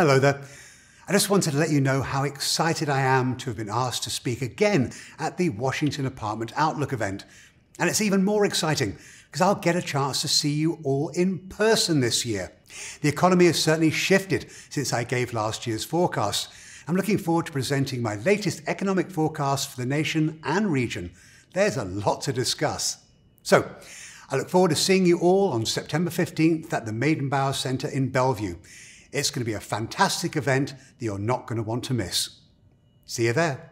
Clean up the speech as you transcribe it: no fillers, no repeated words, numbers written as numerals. Hello there. I just wanted to let you know how excited I am to have been asked to speak again at the Washington Apartment Outlook event. And it's even more exciting because I'll get a chance to see you all in person this year. The economy has certainly shifted since I gave last year's forecast. I'm looking forward to presenting my latest economic forecast for the nation and region. There's a lot to discuss. So, I look forward to seeing you all on September 15th at the Maidenbauer Center in Bellevue. It's going to be a fantastic event that you're not going to want to miss. See you there.